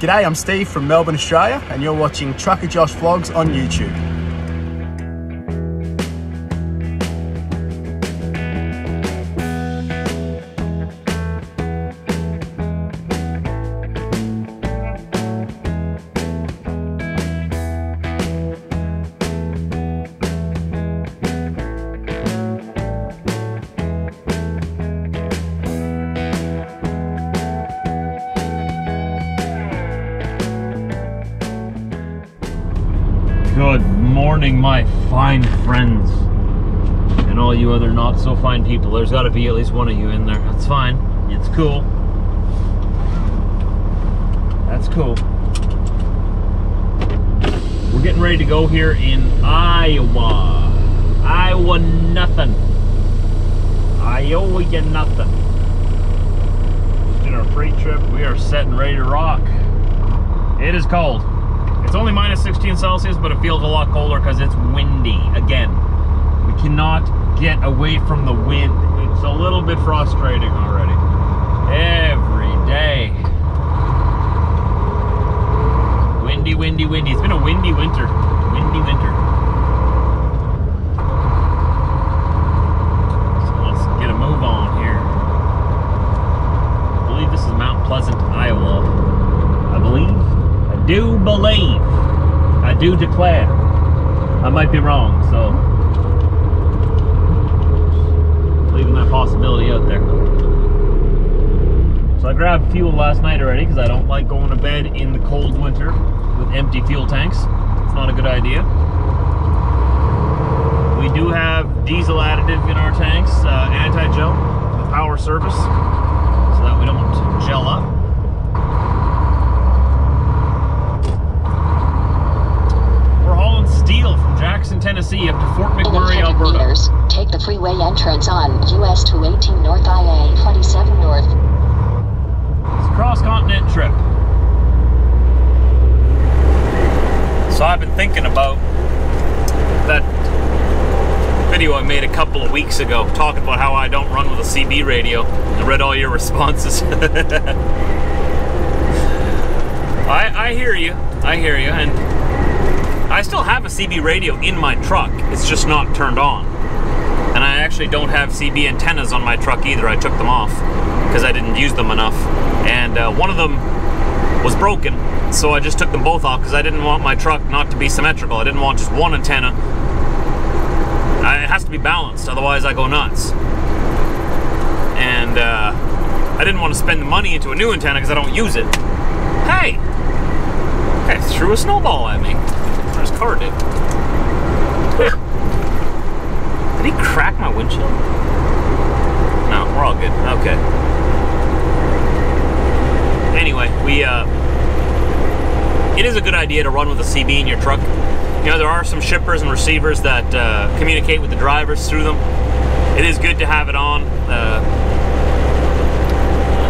G'day, I'm Steve from Melbourne, Australia, and you're watching Trucker Josh Vlogs on YouTube. Good morning, my fine friends, and all you other not so fine people. There's got to be at least one of you in there. That's fine. It's cool. That's cool. We're getting ready to go here in Iowa. Iowa nothing. Iowa you nothing. Just did our freight trip. We are set and ready to rock. It is cold. It's only minus 16 Celsius, but it feels a lot colder because it's windy. Again, we cannot get away from the wind. It's a little bit frustrating already. Every day. Windy, windy, windy. It's been a windy winter. Windy winter. So let's get a move on here. I believe this is Mount Pleasant, Iowa. I believe. Do believe, I do declare, I might be wrong, so leaving that possibility out there. So I grabbed fuel last night already because I don't like going to bed in the cold winter with empty fuel tanks. It's not a good idea. We do have diesel additive in our tanks, anti-gel, the Power Service, so that we don't gel up. Tennessee up to Fort McMurray, Alberta. Meters, take the freeway entrance on US 218 North IA 47 North. It's a cross-continent trip. So I've been thinking about that video I made a couple of weeks ago talking about how I don't run with a CB radio. I read all your responses. I hear you. I hear you. And I still have a CB radio in my truck, it's just not turned on. And I actually don't have CB antennas on my truck either. I took them off because I didn't use them enough. And one of them was broken, so I just took them both off because I didn't want my truck not to be symmetrical. I didn't want just one antenna. It has to be balanced, otherwise I go nuts. And I didn't want to spend the money into a new antenna because I don't use it. Hey! Okay, threw a snowball at me. His car did. Did he crack my windshield? No, we're all good. Okay. Anyway, it is a good idea to run with a CB in your truck. You know, there are some shippers and receivers that communicate with the drivers through them. It is good to have it on.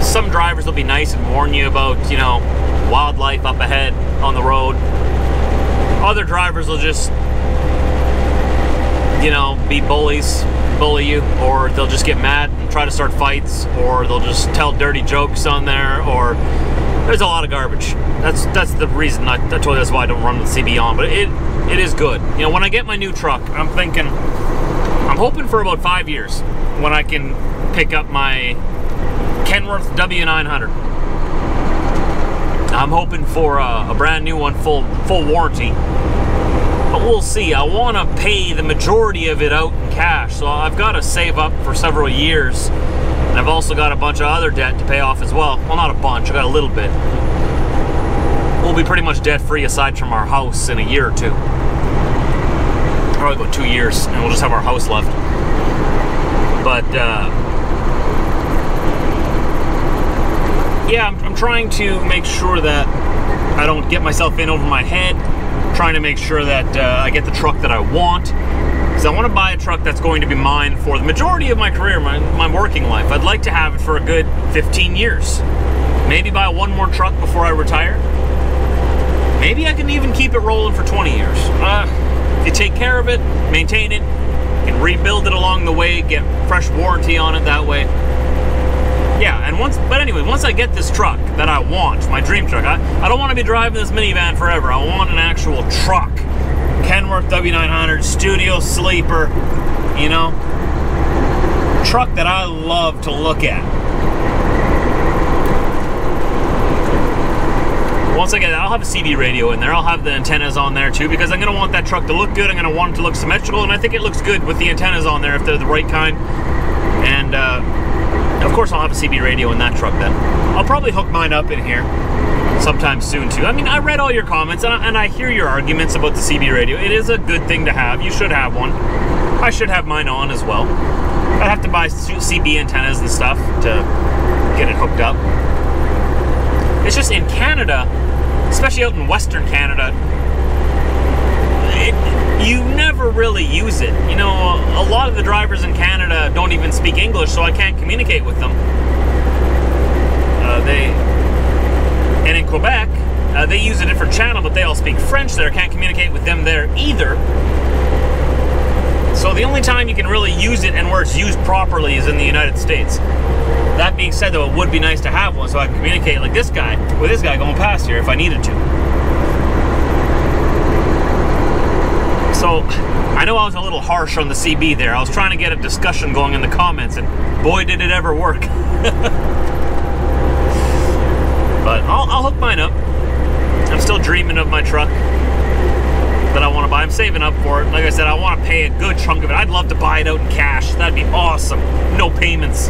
Some drivers will be nice and warn you about, you know, wildlife up ahead on the road. Other drivers will just, you know, be bullies, bully you, or they'll just get mad and try to start fights, or they'll just tell dirty jokes on there, or there's a lot of garbage. That's the reason I told you that's why I don't run with CB on, but it is good. You know, when I get my new truck, I'm thinking, I'm hoping for about 5 years when I can pick up my Kenworth W900. I'm hoping for a brand new one, full warranty, but we'll see. I want to pay the majority of it out in cash, so I've got to save up for several years, and I've also got a bunch of other debt to pay off as well. Well, not a bunch, I got a little bit. We'll be pretty much debt-free aside from our house in a year or two. Probably about 2 years, and we'll just have our house left. But, yeah, I'm trying to make sure that I don't get myself in over my head. I'm trying to make sure that I get the truck that I want. Because I want to buy a truck that's going to be mine for the majority of my career, my working life. I'd like to have it for a good 15 years. Maybe buy one more truck before I retire. Maybe I can even keep it rolling for 20 years. If you take care of it, maintain it, and rebuild it along the way, get fresh warranty on it that way. yeah, and once I get this truck that I want, my dream truck, I don't want to be driving this minivan forever. I want an actual truck. Kenworth W900, studio sleeper, you know, truck that I love to look at. Once I get it, I'll have a CD radio in there. I'll have the antennas on there too, because I'm going to want that truck to look good. I'm going to want it to look symmetrical, and I think it looks good with the antennas on there if they're the right kind. And of course, I'll have a CB radio in that truck then. I'll probably hook mine up in here sometime soon too. I mean, I read all your comments, and I hear your arguments about the CB radio. It is a good thing to have. You should have one. I should have mine on as well. I'd have to buy CB antennas and stuff to get it hooked up. It's just in Canada, especially out in Western Canada, you never really use it. You know, a lot of the drivers in Canada don't even speak English, so I can't communicate with them. And in Quebec, they use a different channel, but they all speak French there. Can't communicate with them there either. So the only time you can really use it and where it's used properly is in the United States. That being said, though, it would be nice to have one so I can communicate like this guy with this guy going past here if I needed to. So, I know I was a little harsh on the CB there. I was trying to get a discussion going in the comments, and boy, did it ever work. But I'll hook mine up. I'm still dreaming of my truck that I want to buy. I'm saving up for it. Like I said, I want to pay a good chunk of it. I'd love to buy it out in cash. That'd be awesome. No payments.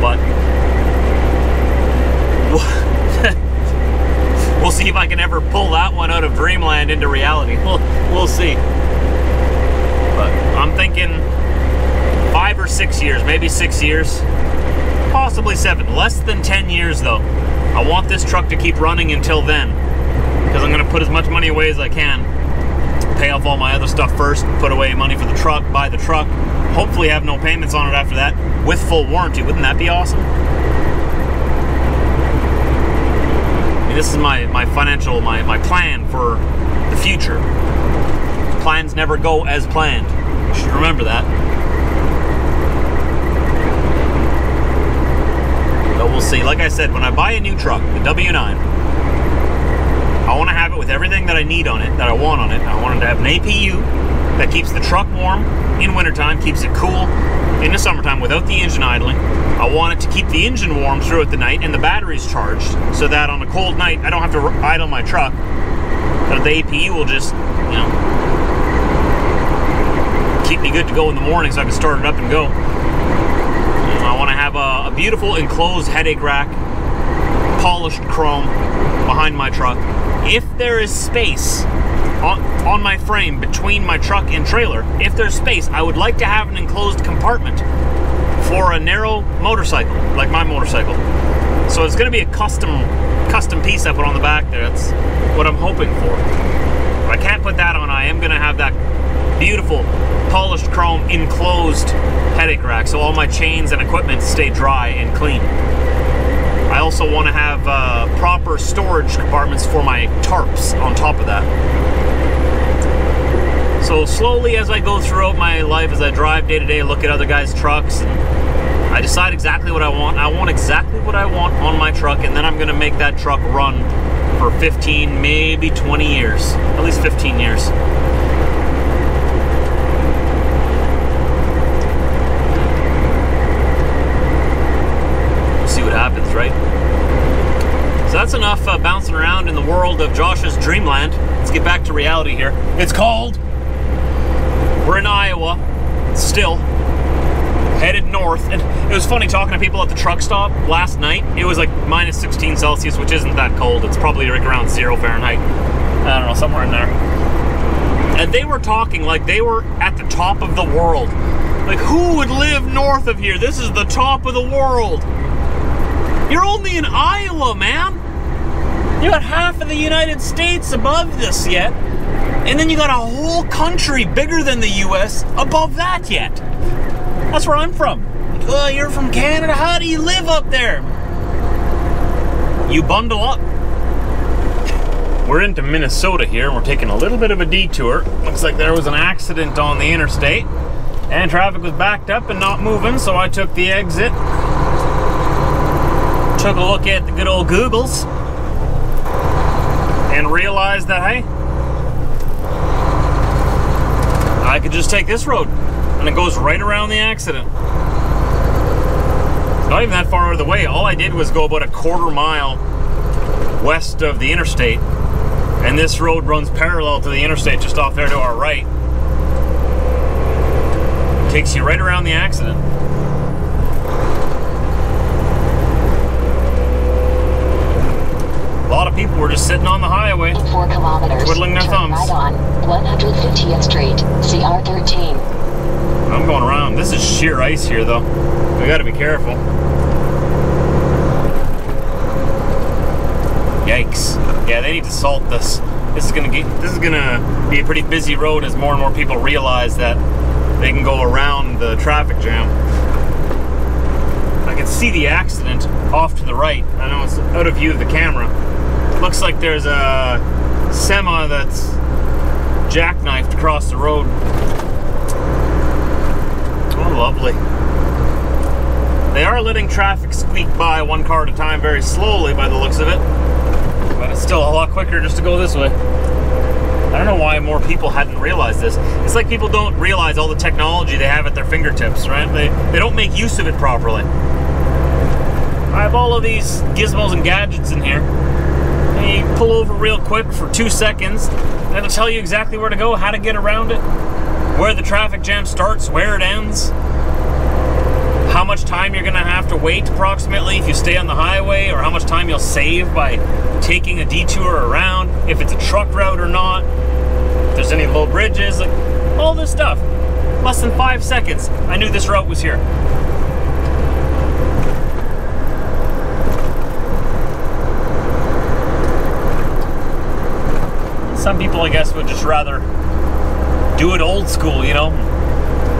But we'll see if I can ever pull that one out of dreamland into reality. We'll see. I'm thinking 5 or 6 years, maybe 6 years, possibly 7, less than 10 years though. I want this truck to keep running until then, because I'm gonna put as much money away as I can, pay off all my other stuff first, put away money for the truck, buy the truck, hopefully have no payments on it after that with full warranty. Wouldn't that be awesome? I mean, this is my financial, my plan for the future. Plans never go as planned. You should remember that. But we'll see. Like I said, when I buy a new truck, the W9, I want to have it with everything that I need on it, that I want on it. I want it to have an APU that keeps the truck warm in wintertime, keeps it cool in the summertime without the engine idling. I want it to keep the engine warm throughout the night and the batteries charged, so that on a cold night, I don't have to idle my truck. But the APU will just, you know, keep me good to go in the morning so I can start it up and go. I want to have a beautiful enclosed headache rack, polished chrome behind my truck. If there is space on my frame between my truck and trailer, if there's space, I would like to have an enclosed compartment for a narrow motorcycle, like my motorcycle. So it's going to be a custom piece I put on the back there. That's what I'm hoping for. If I can't put that on, I am going to have that beautiful polished chrome enclosed headache rack, so all my chains and equipment stay dry and clean. I also want to have proper storage compartments for my tarps on top of that. So slowly, as I go throughout my life, as I drive day to day, look at other guys' trucks, and I decide exactly what I want. I want exactly what I want on my truck, and then I'm going to make that truck run for 15, maybe 20 years, at least 15 years. Happens, right? So that's enough bouncing around in the world of Josh's dreamland. Let's get back to reality here. It's cold. We're in Iowa, still headed north. And it was funny talking to people at the truck stop last night. It was like minus 16 Celsius, which isn't that cold. It's probably like around 0 Fahrenheit. I don't know, somewhere in there. And they were talking like they were at the top of the world. Like, who would live north of here? This is the top of the world. You're only in Iowa, man. You got half of the United States above this yet. And then you got a whole country bigger than the US above that yet. That's where I'm from. Well, you're from Canada. How do you live up there? You bundle up. We're into Minnesota here. We're taking a little bit of a detour. Looks like there was an accident on the interstate. And traffic was backed up and not moving, so I took the exit. took a look at the good old Googles and realized that, hey, I could just take this road and it goes right around the accident. It's not even that far out of the way. All I did was go about a quarter mile west of the interstate, and this road runs parallel to the interstate just off there to our right. Takes you right around the accident. A lot of people were just sitting on the highway, 4 kilometers, twiddling their thumbs. Right on 150th Street, CR 13. I'm going around. This is sheer ice here, though. We got to be careful. Yikes! Yeah, they need to salt this. This is gonna be a pretty busy road as more and more people realize that they can go around the traffic jam. I can see the accident off to the right. I know it's out of view of the camera. It looks like there's a semi that's jackknifed across the road. Oh, lovely. They are letting traffic squeak by one car at a time very slowly by the looks of it. But it's still a lot quicker just to go this way. I don't know why more people hadn't realized this. It's like people don't realize all the technology they have at their fingertips, right? They don't make use of it properly. I have all of these gizmos and gadgets in here. And you pull over real quick for 2 seconds, and it'll tell you exactly where to go, how to get around it, where the traffic jam starts, where it ends, how much time you're gonna have to wait approximately if you stay on the highway, or how much time you'll save by taking a detour around, if it's a truck route or not, if there's any low bridges, like all this stuff. Less than 5 seconds, I knew this route was here. Some people, I guess, would just rather do it old school, you know?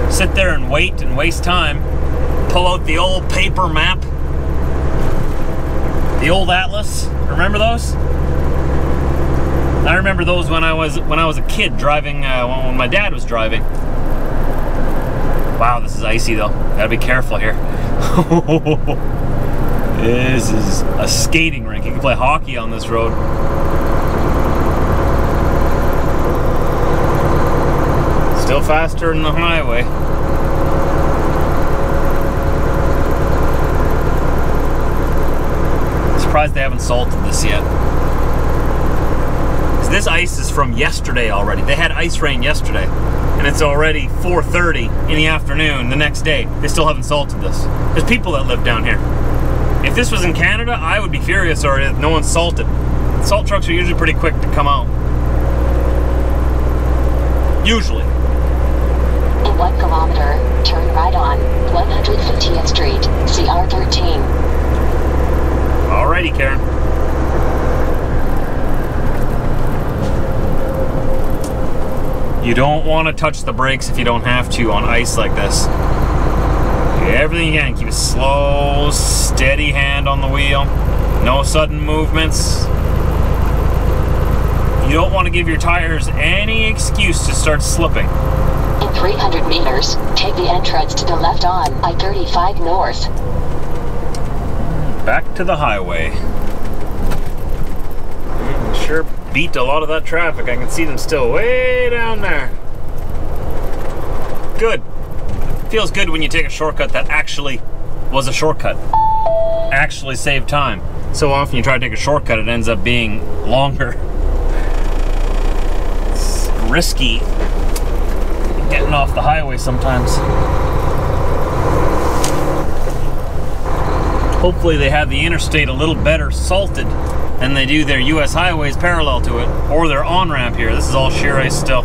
Sit there and wait and waste time. Pull out the old paper map, the old atlas. Remember those? I remember those when I was a kid driving, when my dad was driving. Wow, this is icy though. Gotta be careful here. This is a skating rink. You can play hockey on this road. Still faster than the highway. Surprised they haven't salted this yet. So this ice is from yesterday already. They had ice rain yesterday, and it's already 4:30 in the afternoon the next day. They still haven't salted this. There's people that live down here. If this was in Canada, I would be furious already that no one's salted. Salt trucks are usually pretty quick to come out. Usually. In 1 kilometer, turn right on 150th Street, CR 13. Alrighty, Karen. You don't want to touch the brakes if you don't have to on ice like this. Do everything you can. Keep a slow, steady hand on the wheel. No sudden movements. You don't want to give your tires any excuse to start slipping. In 300 meters, take the entrance to the left on I-35 North. Back to the highway. Sure beat a lot of that traffic. I can see them still way down there. Good. Feels good when you take a shortcut that actually was a shortcut. Actually saved time. So often you try to take a shortcut, it ends up being longer. It's risky getting off the highway sometimes. Hopefully they have the interstate a little better salted than they do their U.S. highways parallel to it, or their on-ramp here. This is all sheer ice still.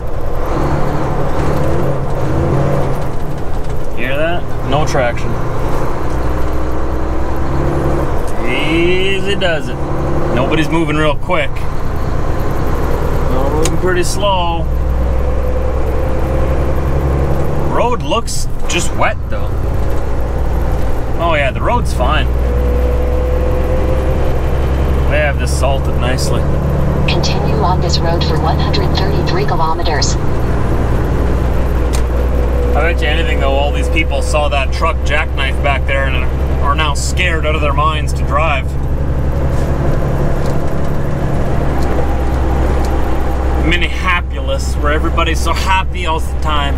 Hear that? No traction. Easy does it. Nobody's moving real quick. They're moving pretty slow. Road looks just wet though. Oh yeah, the road's fine. They have this salted nicely. Continue on this road for 133 kilometers. I bet you anything though, all these people saw that truck jackknife back there and are now scared out of their minds to drive. Minneapolis, where everybody's so happy all the time.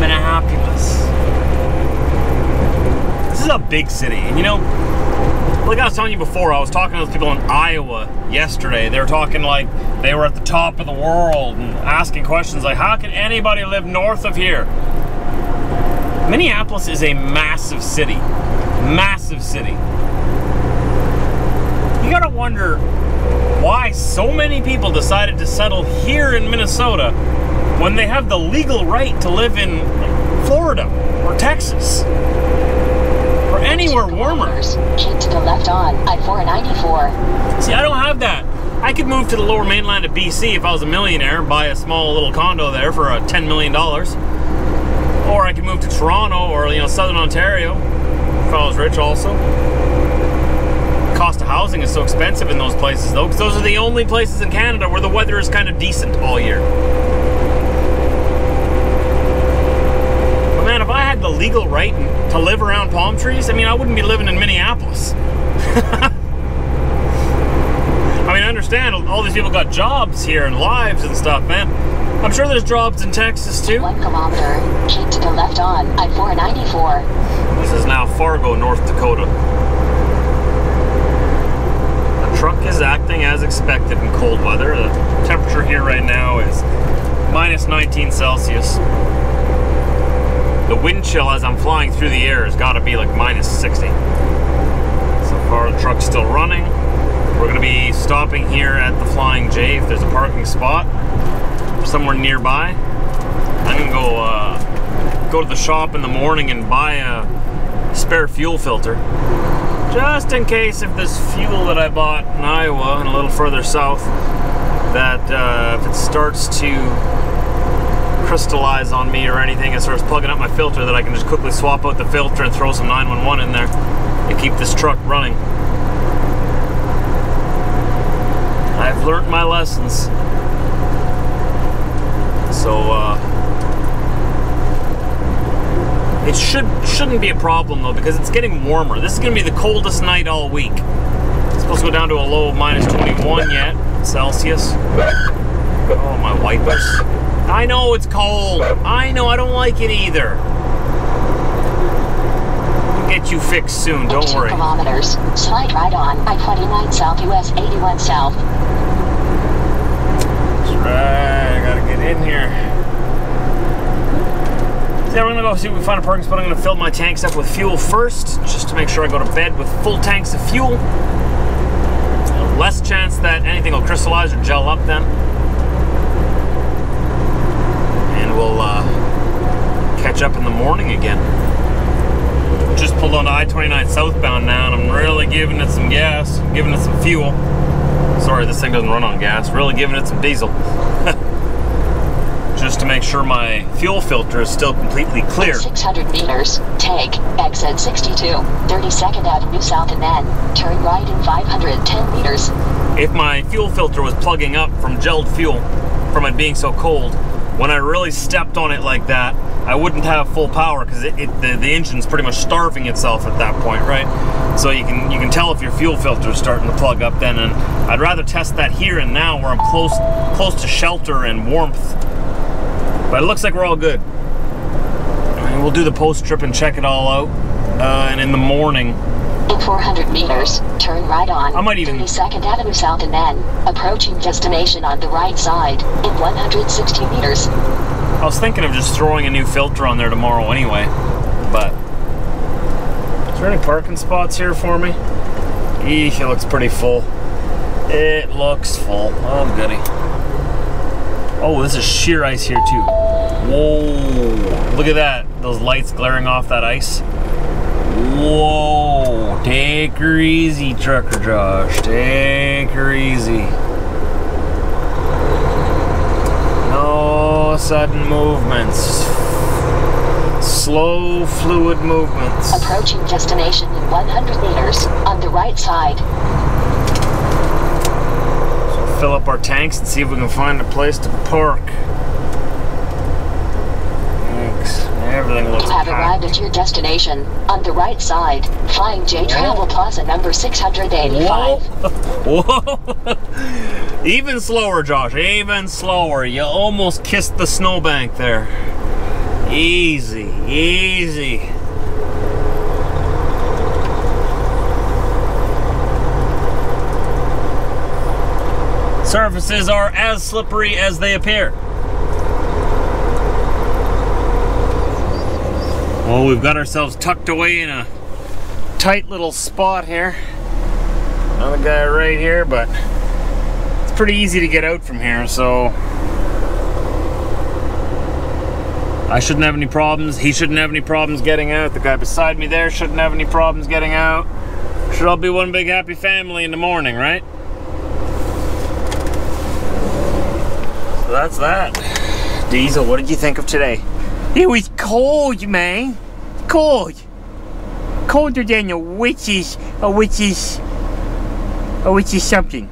Minneapolis. This is a big city, and you know, like I was telling you before, I was talking to those people in Iowa yesterday. They were talking like they were at the top of the world and asking questions like, how can anybody live north of here? Minneapolis is a massive city. Massive city. You gotta wonder why so many people decided to settle here in Minnesota when they have the legal right to live in Florida or Texas. Anywhere warmer. Keep to the left on I-494. See, I don't have that. I could move to the lower mainland of BC if I was a millionaire, buy a small little condo there for $10 million. Or I could move to Toronto or, you know, Southern Ontario if I was rich also. The cost of housing is so expensive in those places, though, because those are the only places in Canada where the weather is kind of decent all year. Man, if I had the legal right to live around palm trees, I mean, I wouldn't be living in Minneapolis. I mean, I understand all these people got jobs here and lives and stuff, man. I'm sure there's jobs in Texas too. 1 kilometer, keep to the left on I-494. This is now Fargo, North Dakota. The truck is acting as expected in cold weather. The temperature here right now is -19 Celsius. The wind chill as I'm flying through the air has got to be like -60. So far the truck's still running. We're going to be stopping here at the Flying J if there's a parking spot somewhere nearby. I'm going to go to the shop in the morning and buy a spare fuel filter. Just in case if this fuel that I bought in Iowa and a little further south, that if it starts to crystallize on me or anything as far as plugging up my filter, that I can just quickly swap out the filter and throw some 911 in there and keep this truck running. I've learned my lessons. So it shouldn't be a problem though, because it's getting warmer. This is gonna be the coldest night all week. It's supposed to go down to a low of -21 yet Celsius. Oh, my wipers. I know it's cold. I know, I don't like it either. We'll get you fixed soon, don't worry. 2 kilometers, slide right on I-29 South, US 81 South. That's right, I gotta get in here. So we're gonna go see if we find a parking spot. I'm gonna fill my tanks up with fuel first, just to make sure I go to bed with full tanks of fuel. Less chance that anything will crystallize or gel up then. We'll catch up in the morning again. Just pulled onto I-29 southbound now, and I'm really giving it some gas, giving it some fuel. Sorry, this thing doesn't run on gas. Really giving it some diesel. Just to make sure my fuel filter is still completely clear. 600 meters, take exit 62, 32nd Avenue South, and then turn right in 510 meters. If my fuel filter was plugging up from gelled fuel, from it being so cold, when I really stepped on it like that, I wouldn't have full power because the engine's pretty much starving itself at that point, right? So you can tell if your fuel filter's starting to plug up then, and I'd rather test that here and now where I'm close to shelter and warmth. But it looks like we're all good. And we'll do the post trip and check it all out, and in the morning. In 400 meters, turn right on 32nd Avenue South and then approaching destination on the right side in 160 meters. I was thinking of just throwing a new filter on there tomorrow anyway, but is there any parking spots here for me? Eesh, it looks pretty full. It looks full. Oh, goody. Oh, this is sheer ice here too. Whoa, look at that. Those lights glaring off that ice. Whoa, take her easy, Trucker Josh. Take her easy. No sudden movements. Slow, fluid movements. Approaching destination in 100 meters on the right side. So we'll fill up our tanks and see if we can find a place to park. Thanks. There we everything looks packed. You have arrived at your destination. On the right side, Flying J Travel Plaza number 685. Whoa! Whoa. Even slower, Josh, even slower. You almost kissed the snowbank there. Easy, easy. Surfaces are as slippery as they appear. Well, we've got ourselves tucked away in a tight little spot here. Another guy right here, but it's pretty easy to get out from here, so I shouldn't have any problems. He shouldn't have any problems getting out. The guy beside me there shouldn't have any problems getting out. Should all be one big happy family in the morning, right? So that's that. Diesel, what did you think of today? It was cold, man. Cold. Colder than a witch's something.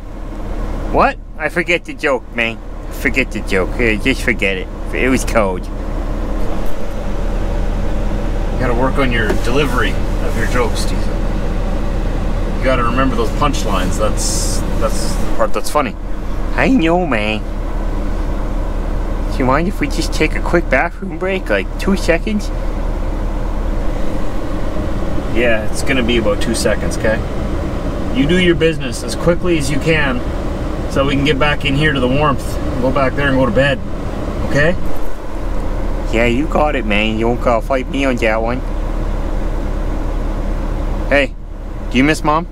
What? I forget the joke, man. Forget the joke. Here, just forget it. It was cold. You gotta work on your delivery of your jokes, Diesel. You gotta remember those punchlines. That's the part that's funny. I know, man. Do you mind if we just take a quick bathroom break, like 2 seconds? Yeah, it's gonna be about 2 seconds, okay? You do your business as quickly as you can so we can get back in here to the warmth and go back there and go to bed, okay? Yeah, you got it, man. You won't gotta fight me on that one. Hey, do you miss Mom?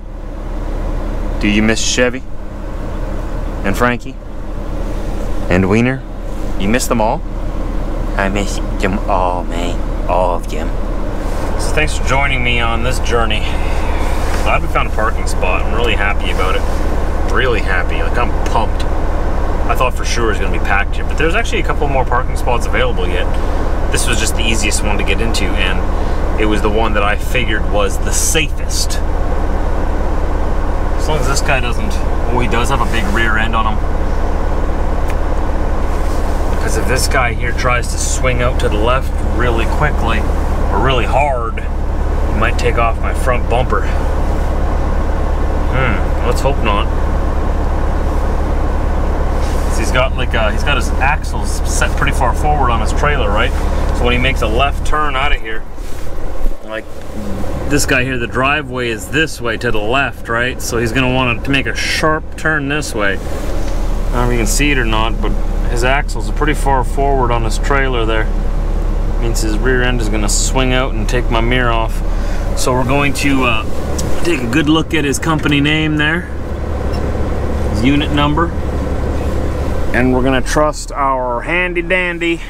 Do you miss Chevy? And Frankie? And Wiener? You miss them all? I miss them all, man. All of them. So thanks for joining me on this journey. Glad we found a parking spot. I'm really happy about it. Really happy. Like, I'm pumped. I thought for sure it was going to be packed here, but there's actually a couple more parking spots available yet. This was just the easiest one to get into, and it was the one that I figured was the safest. As long as this guy doesn't... Oh, he does have a big rear end on him. Because if this guy here tries to swing out to the left really quickly or really hard, he might take off my front bumper. Let's hope not. He's got like a, he's got his axles set pretty far forward on his trailer, right? So when he makes a left turn out of here, like this guy here, the driveway is this way to the left, right? So he's gonna want to make a sharp turn this way. I don't know if you can see it or not, but his axles are pretty far forward on his trailer there. Means his rear end is gonna swing out and take my mirror off. So we're going to take a good look at his company name there, his unit number, and we're gonna trust our handy dandy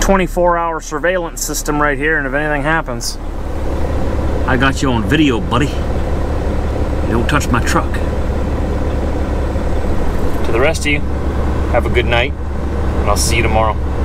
24-hour surveillance system right here, and if anything happens, I got you on video, buddy. Don't touch my truck. The rest of you, have a good night, and I'll see you tomorrow.